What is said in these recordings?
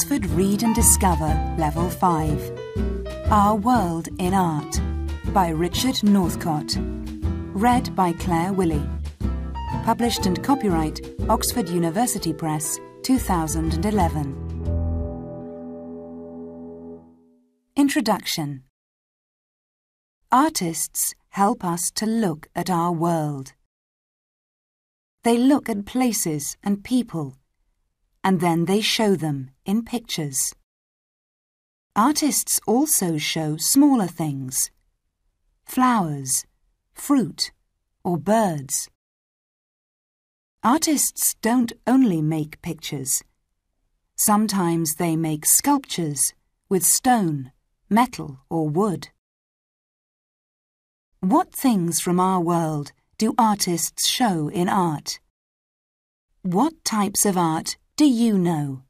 Oxford Read and Discover Level 5. Our World in Art by Richard Northcott. Read by Claire Willey. Published and copyright Oxford University Press, 2011. Introduction. Artists help us to look at our world. They look at places and people, and then they show them in pictures. Artists also show smaller things: flowers, fruit, or birds. Artists don't only make pictures. Sometimes they make sculptures with stone, metal, or wood. What things from our world do artists show in art? What types of art do you know?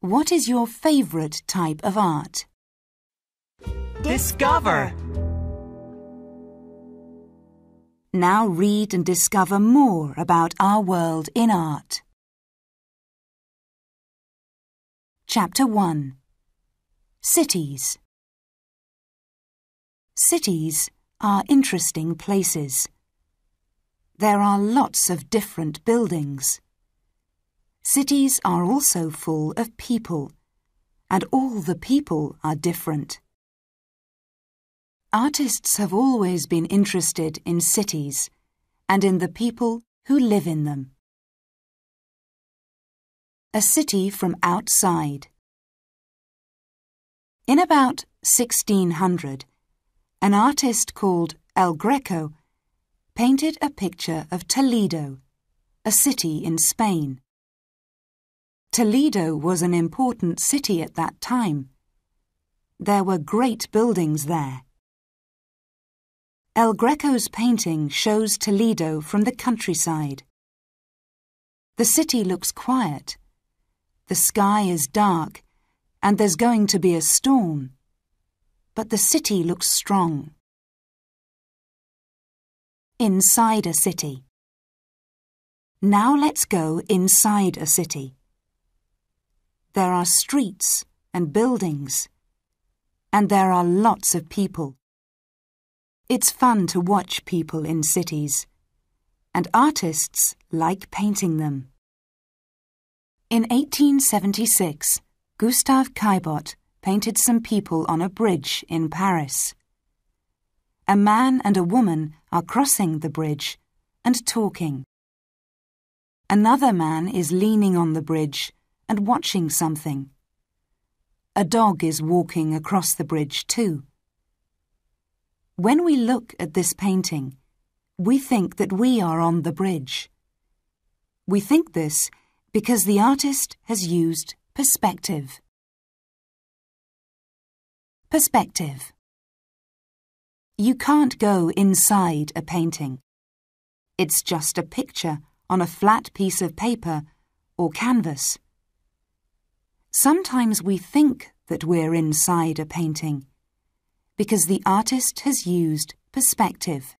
What is your favourite type of art? Discover! Now read and discover more about our world in art. Chapter 1. Cities. Cities are interesting places. There are lots of different buildings. Cities are also full of people, and all the people are different. Artists have always been interested in cities and in the people who live in them. A city from outside. In about 1600, an artist called El Greco painted a picture of Toledo, a city in Spain. Toledo was an important city at that time. There were great buildings there. El Greco's painting shows Toledo from the countryside. The city looks quiet. The sky is dark, and there's going to be a storm. But the city looks strong. Inside a city. Now let's go inside a city. There are streets and buildings, and there are lots of people. It's fun to watch people in cities, and artists like painting them. In 1876, Gustave Caillebotte painted some people on a bridge in Paris. A man and a woman are crossing the bridge and talking. Another man is leaning on the bridge and watching something. A dog is walking across the bridge too. When we look at this painting, we think that we are on the bridge. We think this because the artist has used perspective. Perspective. You can't go inside a painting. It's just a picture on a flat piece of paper or canvas. Sometimes we think that we're inside a painting because the artist has used perspective.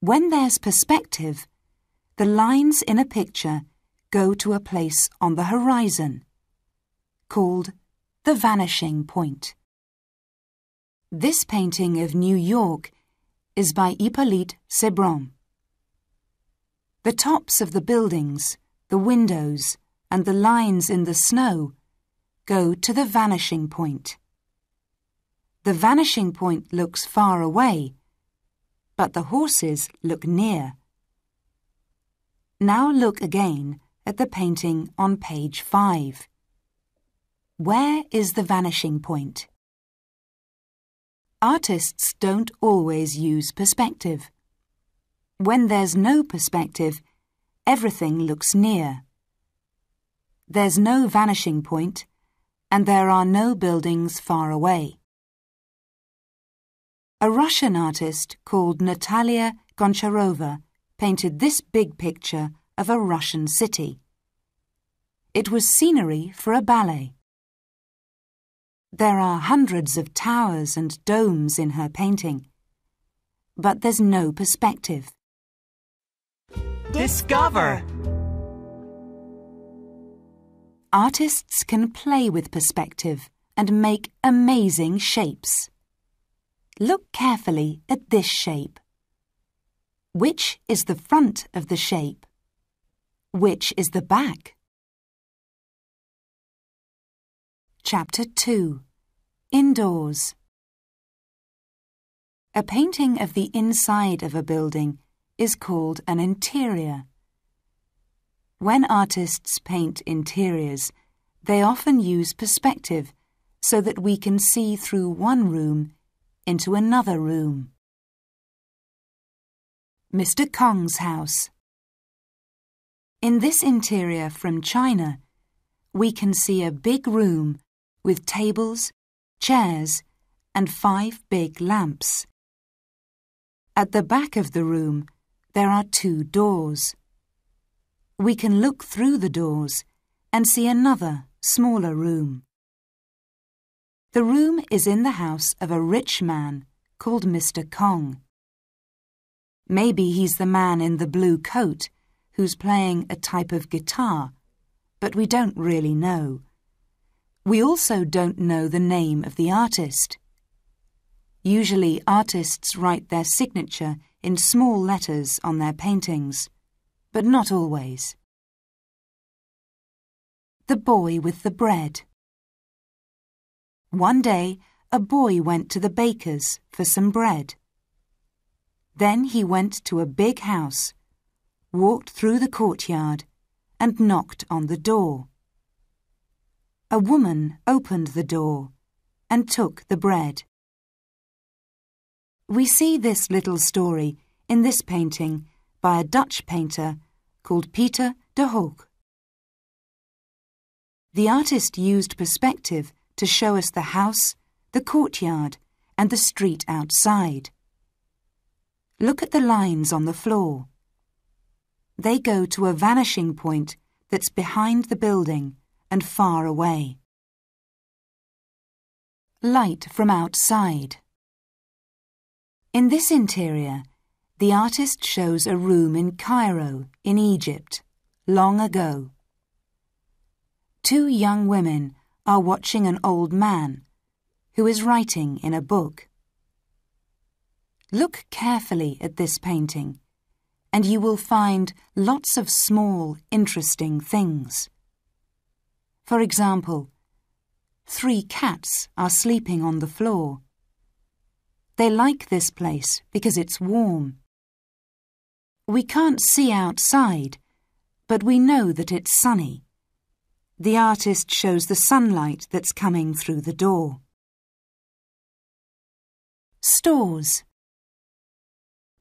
When there's perspective, the lines in a picture go to a place on the horizon called the vanishing point. This painting of New York is by Hippolyte Sebron. The tops of the buildings, the windows, and the lines in the snow go to the vanishing point. The vanishing point looks far away, but the horses look near. Now look again at the painting on page 5. Where is the vanishing point? Artists don't always use perspective. When there's no perspective, everything looks near. There's no vanishing point, and there are no buildings far away. A Russian artist called Natalia Goncharova painted this big picture of a Russian city. It was scenery for a ballet. There are hundreds of towers and domes in her painting, but there's no perspective. Discover! artists can play with perspective and make amazing shapes. Look carefully at this shape. Which is the front of the shape? Which is the back? Chapter 2. Indoors. A painting of the inside of a building is called an interior. When artists paint interiors, they often use perspective so that we can see through one room into another room. Mr. Kong's house. In this interior from China, we can see a big room with tables, chairs, and 5 big lamps. At the back of the room, there are 2 doors. We can look through the doors and see another, smaller room. The room is in the house of a rich man called Mr. Kong. Maybe he's the man in the blue coat who's playing a type of guitar, but we don't really know. We also don't know the name of the artist. Usually artists write their signature in small letters on their paintings, but not always. The boy with the bread. One day, a boy went to the baker's for some bread. Then he went to a big house, walked through the courtyard, and knocked on the door. A woman opened the door and took the bread. We see this little story in this painting by a Dutch painter called Pieter de Hooch. The artist used perspective to show us the house, the courtyard, and the street outside. Look at the lines on the floor. They go to a vanishing point that's behind the building and far away. Light from outside. In this interior, the artist shows a room in Cairo, in Egypt, long ago. 2 young women are watching an old man who is writing in a book. Look carefully at this painting, and you will find lots of small, interesting things. For example, 3 cats are sleeping on the floor. They like this place because it's warm. We can't see outside, but we know that it's sunny. The artist shows the sunlight that's coming through the door. Stores.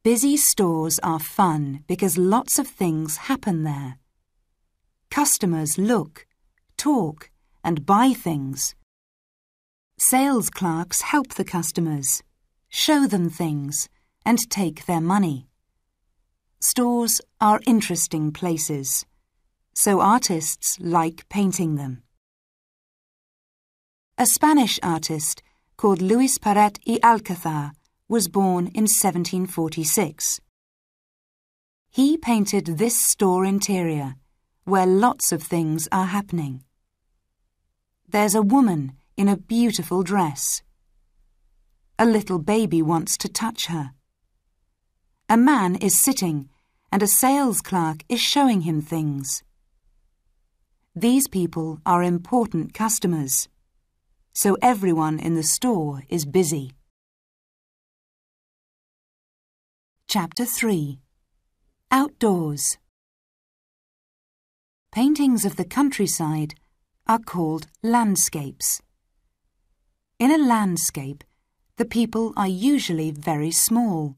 Busy stores are fun because lots of things happen there. Customers look, talk, and buy things. Sales clerks help the customers, show them things, and take their money. Stores are interesting places, so artists like painting them. A Spanish artist called Luis Paret y Alcázar was born in 1746. He painted this store interior, where lots of things are happening. There's a woman in a beautiful dress. A little baby wants to touch her. A man is sitting and a sales clerk is showing him things. These people are important customers, so everyone in the store is busy. Chapter 3. Outdoors. Paintings of the countryside are called landscapes. In a landscape, the people are usually very small,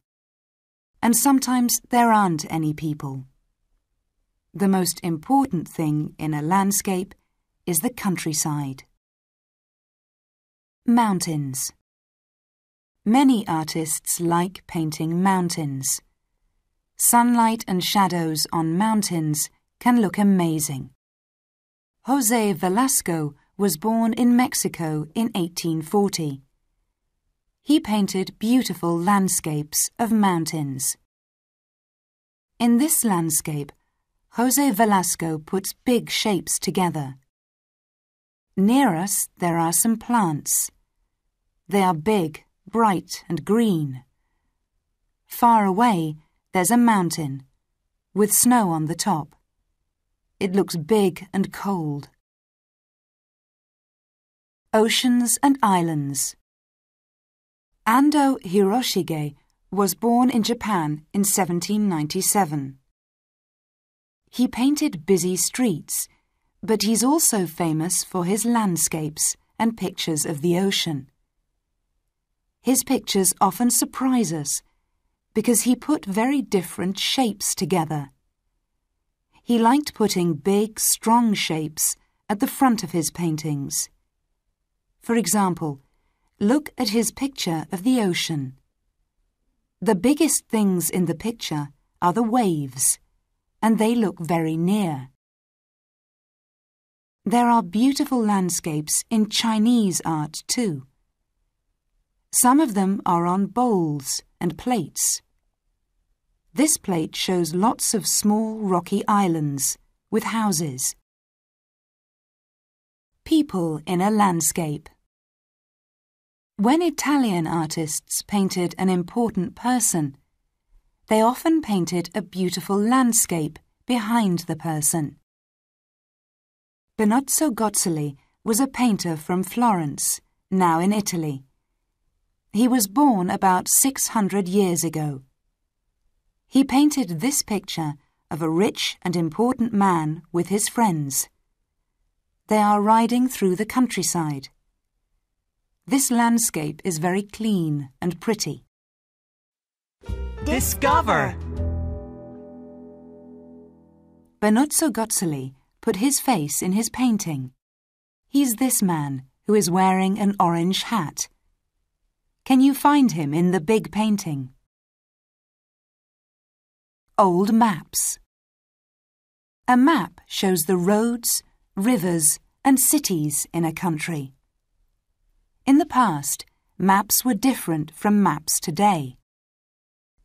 and sometimes there aren't any people. The most important thing in a landscape is the countryside. Mountains. Many artists like painting mountains. Sunlight and shadows on mountains can look amazing. Jose Velasco was born in Mexico in 1840. He painted beautiful landscapes of mountains. In this landscape, Jose Velasco puts big shapes together, Near us there are some plants. They are big, bright and green. Far away there's a mountain, with snow on the top. It looks big and cold. Oceans and islands. Ando Hiroshige was born in Japan in 1797. He painted busy streets, but he's also famous for his landscapes and pictures of the ocean. His pictures often surprise us because he put very different shapes together. He liked putting big, strong shapes at the front of his paintings. For example, look at his picture of the ocean. The biggest things in the picture are the waves, and they look very near. There are beautiful landscapes in Chinese art too. Some of them are on bowls and plates. This plate shows lots of small rocky islands with houses. People in a landscape. When Italian artists painted an important person, they often painted a beautiful landscape behind the person. Benozzo Gozzoli was a painter from Florence, now in Italy. He was born about 600 years ago. He painted this picture of a rich and important man with his friends. They are riding through the countryside. This landscape is very clean and pretty. Discover! Benozzo Gozzoli put his face in his painting. He's this man who is wearing an orange hat. Can you find him in the big painting? Old maps. A map shows the roads, rivers and cities in a country. In the past, maps were different from maps today.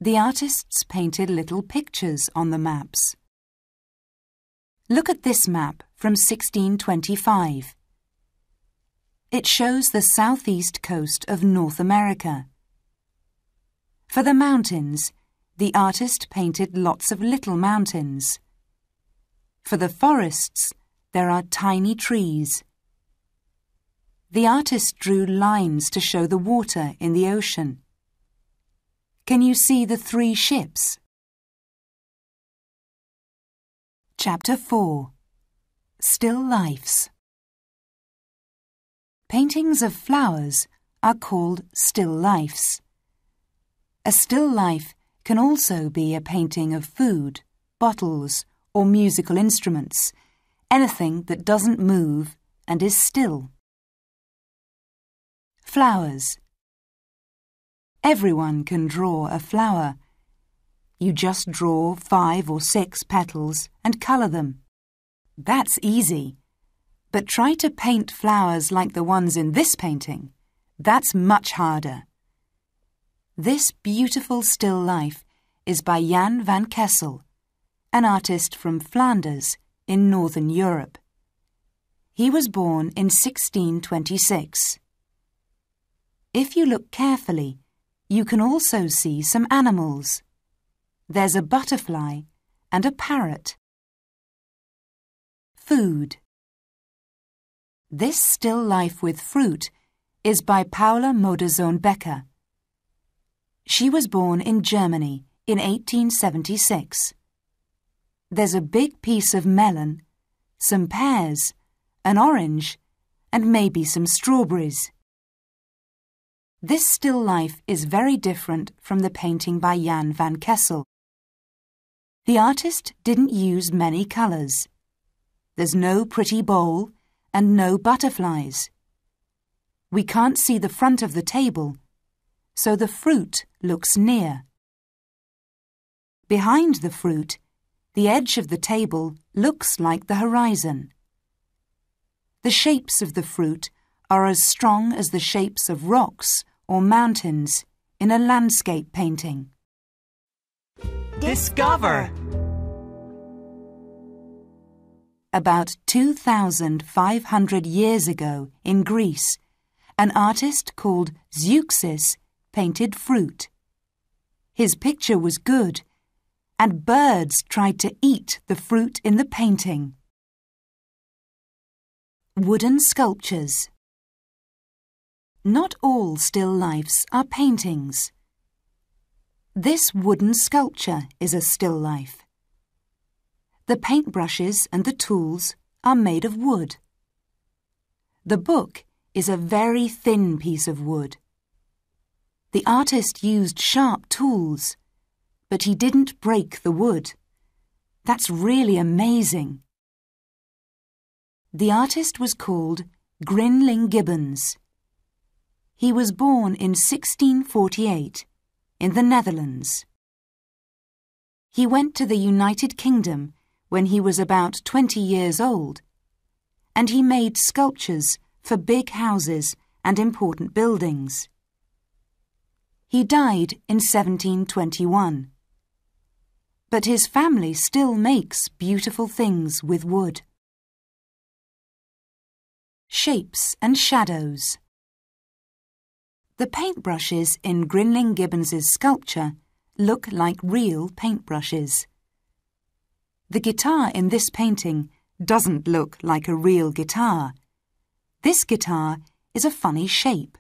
The artists painted little pictures on the maps. Look at this map from 1625. It shows the southeast coast of North America. For the mountains, the artist painted lots of little mountains. For the forests, there are tiny trees. The artist drew lines to show the water in the ocean. Can you see the three ships? Chapter 4. Still lifes. Paintings of flowers are called still lifes. A still life can also be a painting of food, bottles, or musical instruments, anything that doesn't move and is still. Flowers. Everyone can draw a flower. You just draw 5 or 6 petals and colour them. That's easy. But try to paint flowers like the ones in this painting. That's much harder. This beautiful still life is by Jan van Kessel, an artist from Flanders in Northern Europe. He was born in 1626. If you look carefully, you can also see some animals. There's a butterfly and a parrot. Food. This still life with fruit is by Paula Modersohn Becker. She was born in Germany in 1876. There's a big piece of melon, some pears, an orange, and maybe some strawberries. This still life is very different from the painting by Jan van Kessel. The artist didn't use many colours. There's no pretty bowl and no butterflies. We can't see the front of the table, so the fruit looks near. Behind the fruit, the edge of the table looks like the horizon. The shapes of the fruit are as strong as the shapes of rocks or mountains in a landscape painting. Discover! about 2,500 years ago in Greece, an artist called Zeuxis painted fruit. His picture was good, and birds tried to eat the fruit in the painting. Wooden sculptures. Not all still lifes are paintings. This wooden sculpture is a still life. The paintbrushes and the tools are made of wood. The book is a very thin piece of wood. The artist used sharp tools, but he didn't break the wood. That's really amazing. The artist was called Grinling Gibbons. He was born in 1648 in the Netherlands. He went to the United Kingdom when he was about 20 years old, and he made sculptures for big houses and important buildings. He died in 1721. But his family still makes beautiful things with wood. Shapes and shadows. The paintbrushes in Grinling Gibbons's sculpture look like real paintbrushes. The guitar in this painting doesn't look like a real guitar. This guitar is a funny shape.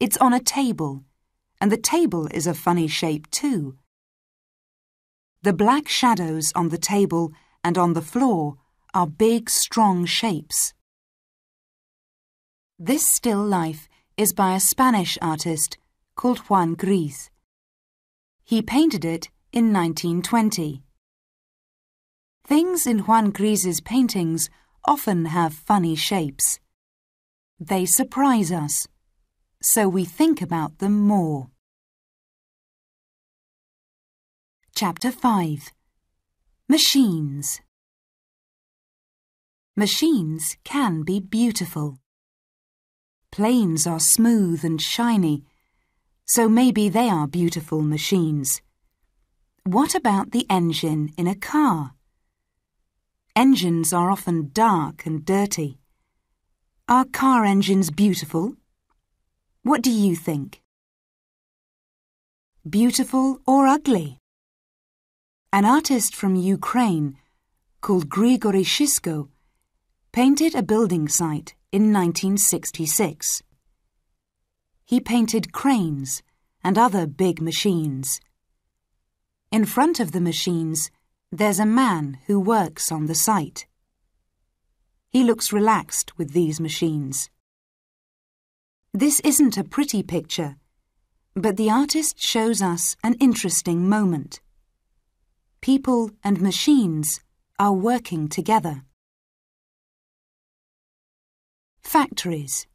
It's on a table, and the table is a funny shape too. The black shadows on the table and on the floor are big, strong shapes. This still life is by a Spanish artist called Juan Gris. He painted it in 1920. Things in Juan Gris's paintings often have funny shapes. They surprise us, so we think about them more. Chapter 5. Machines. Machines can be beautiful. Planes are smooth and shiny, so maybe they are beautiful machines. What about the engine in a car? Engines are often dark and dirty. Are car engines beautiful? What do you think? Beautiful or ugly? An artist from Ukraine called Grigory Shishko painted a building site in 1966. He painted cranes and other big machines. In front of the machines, there's a man who works on the site. He looks relaxed with these machines. This isn't a pretty picture, but the artist shows us an interesting moment. People and machines are working together. Factories.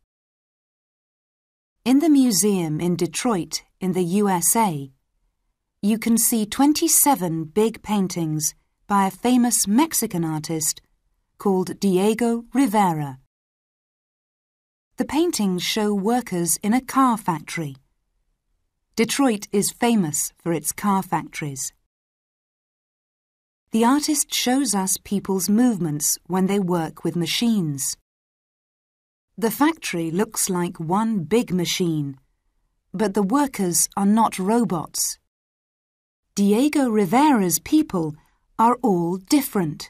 In the museum in Detroit in the USA, you can see 27 big paintings by a famous Mexican artist called Diego Rivera. The paintings show workers in a car factory. Detroit is famous for its car factories. The artist shows us people's movements when they work with machines. The factory looks like one big machine, but the workers are not robots. Diego Rivera's people are all different.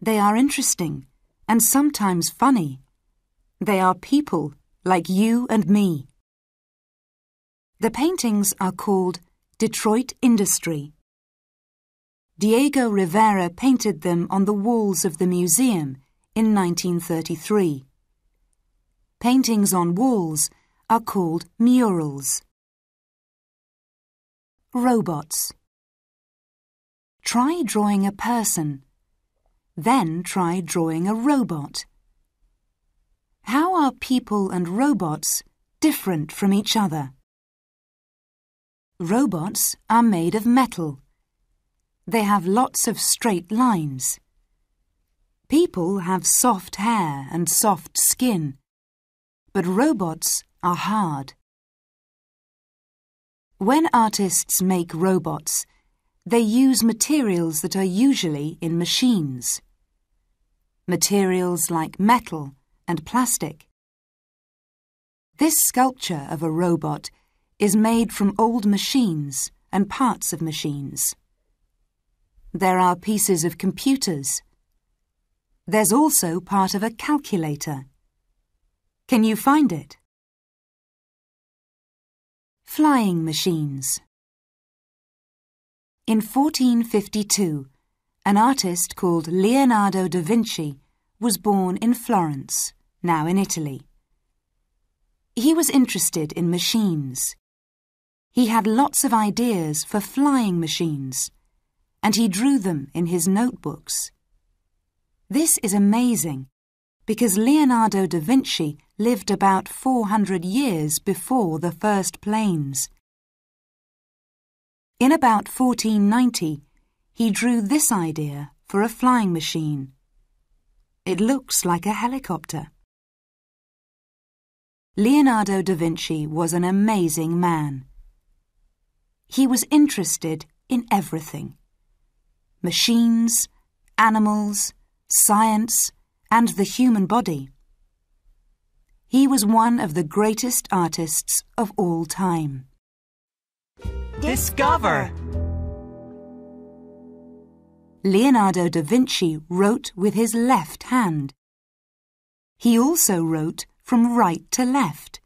They are interesting and sometimes funny. They are people like you and me. The paintings are called Detroit Industry. Diego Rivera painted them on the walls of the museum in 1933. Paintings on walls are called murals. Robots. Try drawing a person, then try drawing a robot. How are people and robots different from each other? Robots are made of metal. They have lots of straight lines. People have soft hair and soft skin, but robots are hard. When artists make robots, they use materials that are usually in machines. materials like metal and plastic. This sculpture of a robot is made from old machines and parts of machines. There are pieces of computers. There's also part of a calculator. Can you find it? Flying machines. In 1452, an artist called Leonardo da Vinci was born in Florence, now in Italy. He was interested in machines. He had lots of ideas for flying machines, and he drew them in his notebooks. This is amazing because Leonardo da Vinci lived about 400 years before the first planes. In about 1490, he drew this idea for a flying machine. It looks like a helicopter. Leonardo da Vinci was an amazing man. He was interested in everything: machines, animals, science, and the human body. He was one of the greatest artists of all time. Discover! Leonardo da Vinci wrote with his left hand. He also wrote from right to left.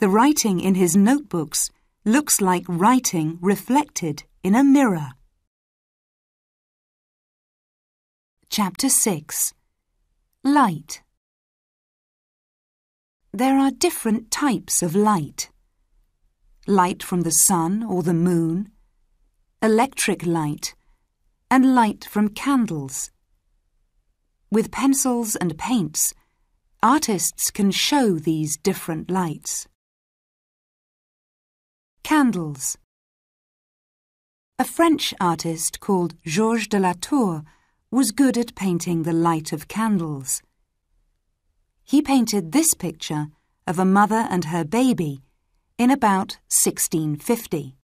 The writing in his notebooks looks like writing reflected in a mirror. Chapter 6. Light. There are different types of light. Light from the sun or the moon, electric light, and light from candles. With pencils and paints, artists can show these different lights. Candles. A French artist called Georges Seurat was good at painting the light of candles. He painted this picture of a mother and her baby in about 1650.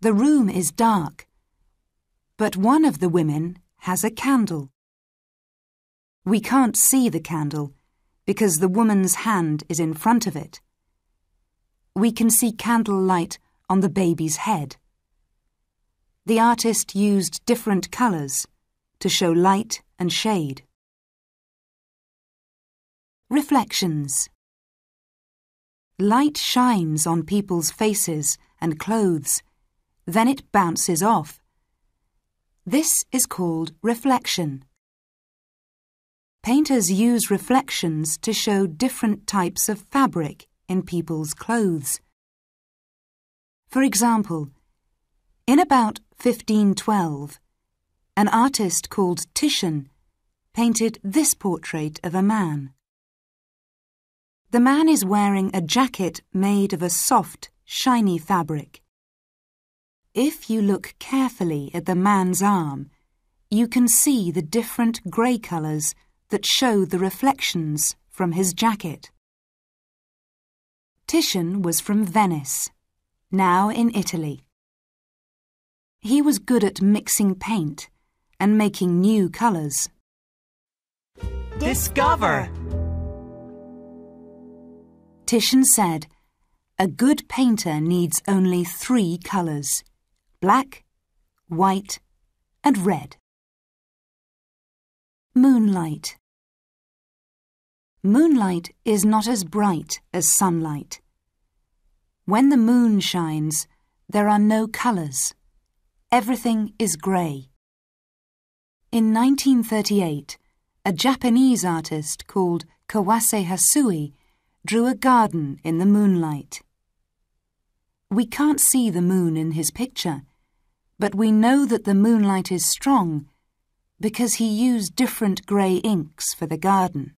The room is dark, but one of the women has a candle. We can't see the candle because the woman's hand is in front of it. We can see candlelight on the baby's head. The artist used different colours to show light and shade. Reflections. Light shines on people's faces and clothes, then it bounces off. This is called reflection. Painters use reflections to show different types of fabric in people's clothes. For example, in about 1512, an artist called Titian painted this portrait of a man. The man is wearing a jacket made of a soft, shiny fabric. If you look carefully at the man's arm, you can see the different grey colours that show the reflections from his jacket. Titian was from Venice, now in Italy. He was good at mixing paint and making new colours. Discover! Titian said, "A good painter needs only three colours: black, white, and red." Moonlight. Moonlight is not as bright as sunlight. When the moon shines, there are no colours. Everything is grey. In 1938, a Japanese artist called Kawase Hasui drew a garden in the moonlight. We can't see the moon in his picture, but we know that the moonlight is strong because he used different grey inks for the garden.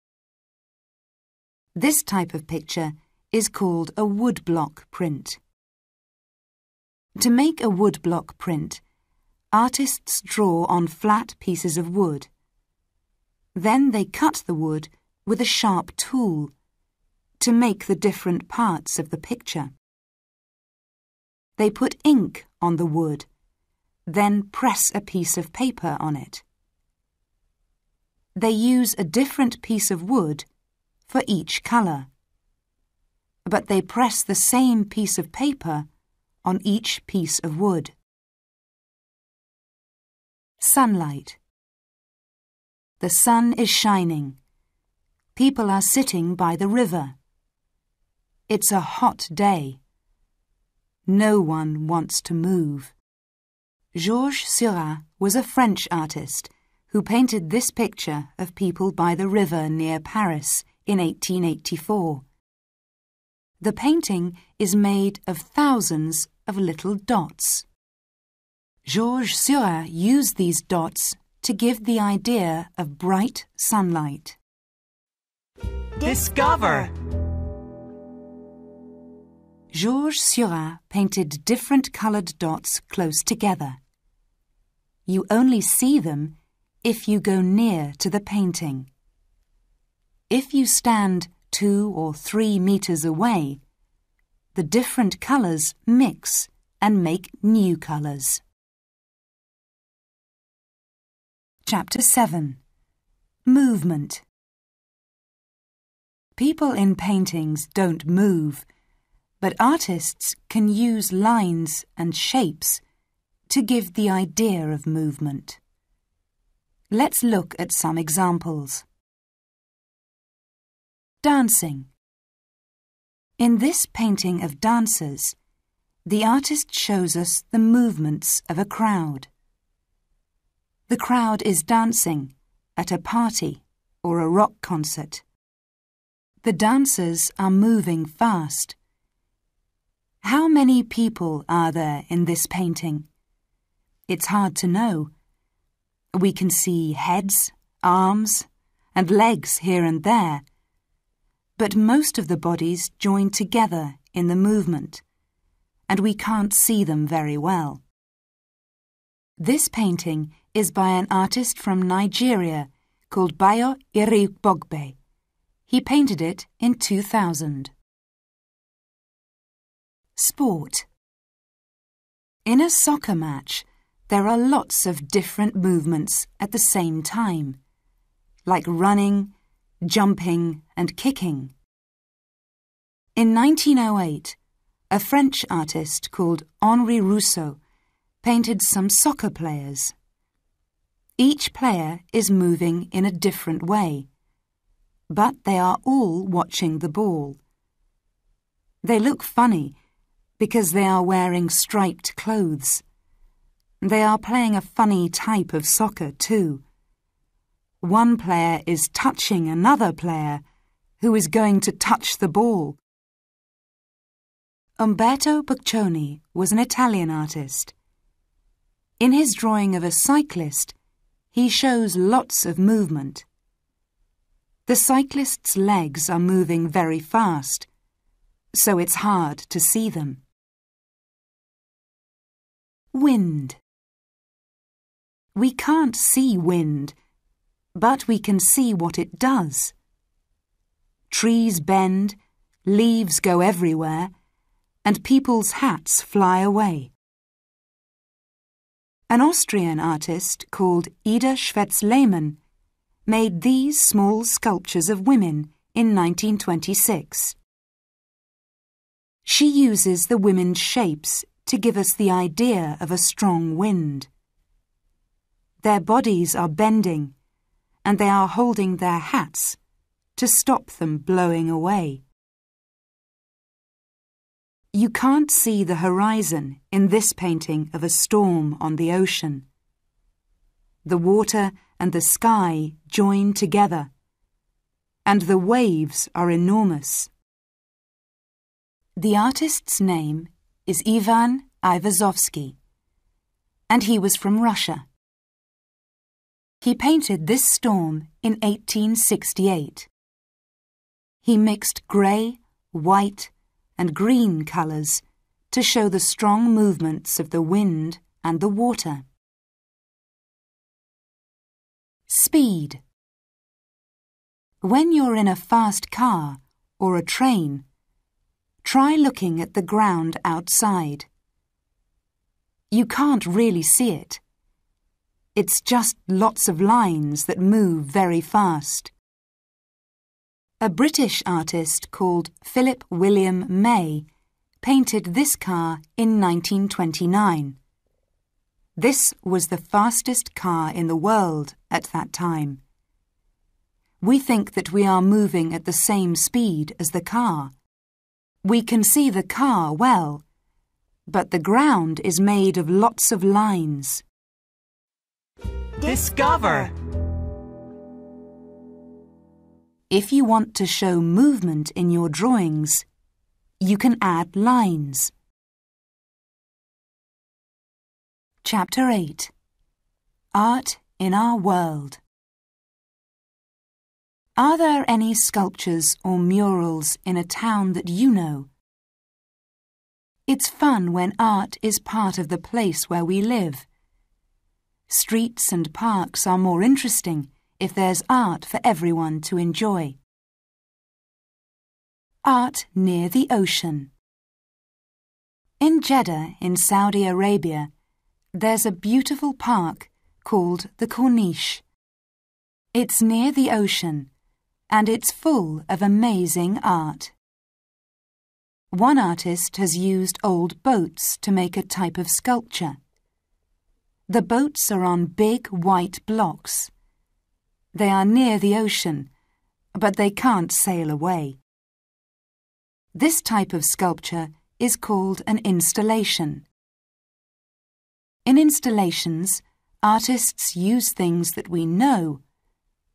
This type of picture is called a woodblock print. To make a woodblock print, artists draw on flat pieces of wood. Then they cut the wood with a sharp tool to make the different parts of the picture. They put ink on the wood, then press a piece of paper on it. they use a different piece of wood for each colour. But they press the same piece of paper on each piece of wood. Sunlight. The sun is shining. People are sitting by the river. It's a hot day. No one wants to move. Georges Seurat was a French artist who painted this picture of people by the river near Paris in 1884. The painting is made of thousands of little dots. Georges Seurat used these dots to give the idea of bright sunlight. Discover! Georges Seurat painted different coloured dots close together. You only see them if you go near to the painting. If you stand 2 or 3 meters away, the different colours mix and make new colours. Chapter 7. Movement. People in paintings don't move, but artists can use lines and shapes to give the idea of movement. Let's look at some examples. Dancing. In this painting of dancers, the artist shows us the movements of a crowd. The crowd is dancing at a party or a rock concert. The dancers are moving fast. How many people are there in this painting? It's hard to know. We can see heads, arms, and legs here and there, but most of the bodies join together in the movement, and we can't see them very well. This painting is by an artist from Nigeria called Bayo Irigbogbe. He painted it in 2000. Sport. In a soccer match, there are lots of different movements at the same time, like running, jumping, and kicking. In 1908, a French artist called Henri Rousseau painted some soccer players. Each player is moving in a different way, but they are all watching the ball. They look funny because they are wearing striped clothes. They are playing a funny type of soccer too. One player is touching another player who is going to touch the ball. Umberto Boccioni was an Italian artist. In his drawing of a cyclist, he shows lots of movement. The cyclist's legs are moving very fast, so it's hard to see them. Wind. We can't see wind, but we can see what it does. Trees bend, leaves go everywhere, and people's hats fly away. An Austrian artist called Ida Schwetz-Lehmann made these small sculptures of women in 1926. She uses the women's shapes to give us the idea of a strong wind. Their bodies are bending, and they are holding their hats to stop them blowing away. You can't see the horizon in this painting of a storm on the ocean. The water and the sky join together, and the waves are enormous. The artist's name is Ivan Ivazovsky, and he was from Russia. He painted this storm in 1868. He mixed grey, white, and green colours to show the strong movements of the wind and the water. Speed. When you're in a fast car or a train, try looking at the ground outside. You can't really see it. It's just lots of lines that move very fast. A British artist called Philip William May painted this car in 1929. This was the fastest car in the world at that time. We think that we are moving at the same speed as the car. We can see the car well, but the ground is made of lots of lines. Discover! If you want to show movement in your drawings, you can add lines. Chapter 8. Art in Our World. Are there any sculptures or murals in a town that you know? It's fun when art is part of the place where we live. Streets and parks are more interesting if there's art for everyone to enjoy. Art near the ocean. In Jeddah in Saudi Arabia, there's a beautiful park called the Corniche. It's near the ocean, and it's full of amazing art. One artist has used old boats to make a type of sculpture. The boats are on big white blocks. They are near the ocean, but they can't sail away. This type of sculpture is called an installation. In installations, artists use things that we know,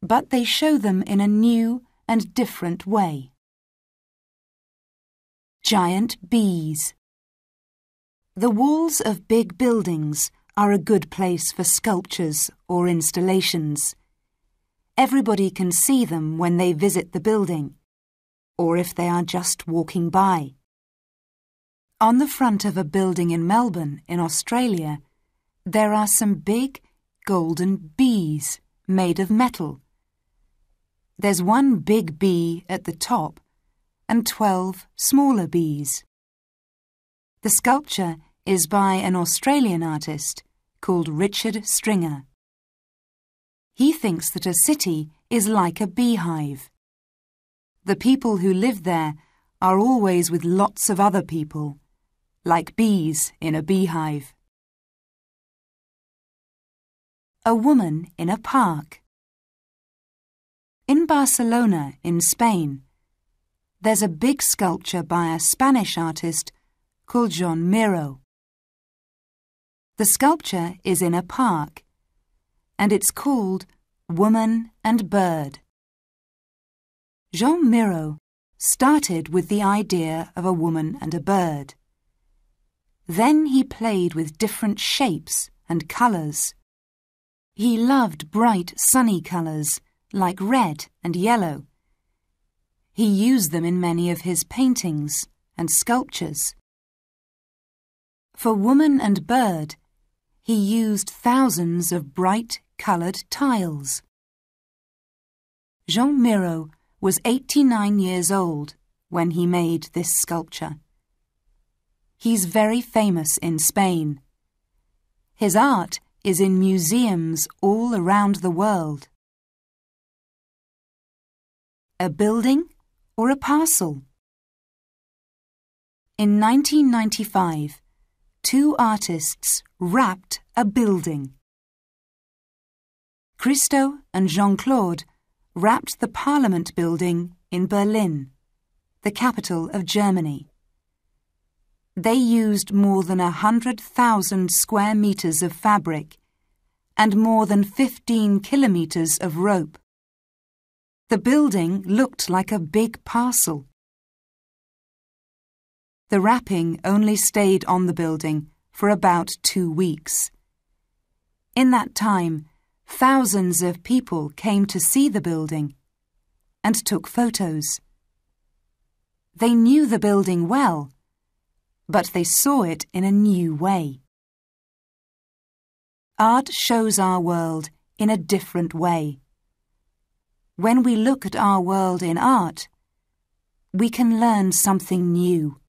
but they show them in a new and different way. Giant bees. The walls of big buildings are a good place for sculptures or installations. Everybody can see them when they visit the building, or if they are just walking by. On the front of a building in Melbourne, in Australia, there are some big golden bees made of metal. There's one big bee at the top and 12 smaller bees. The sculpture is by an Australian artist called Richard Stringer. He thinks that a city is like a beehive. The people who live there are always with lots of other people, like bees in a beehive. A woman in a park. In Barcelona, in Spain, there's a big sculpture by a Spanish artist called Joan Miró. The sculpture is in a park, and it's called Woman and Bird. Joan Miró started with the idea of a woman and a bird. Then he played with different shapes and colours. He loved bright, sunny colours like red and yellow. He used them in many of his paintings and sculptures. For woman and bird, he used thousands of bright, coloured tiles. Joan Miró was 89 years old when he made this sculpture. He's very famous in Spain. His art is in museums all around the world. A building or a parcel? In 1995, two artists wrapped a building. Christo and Jean-Claude wrapped the Parliament building in Berlin, the capital of Germany. They used more than 100,000 square meters of fabric and more than 15 kilometers of rope. The building looked like a big parcel. The wrapping only stayed on the building for about 2 weeks. In that time, thousands of people came to see the building and took photos. They knew the building well, but they saw it in a new way. Art shows our world in a different way. When we look at our world in art, we can learn something new.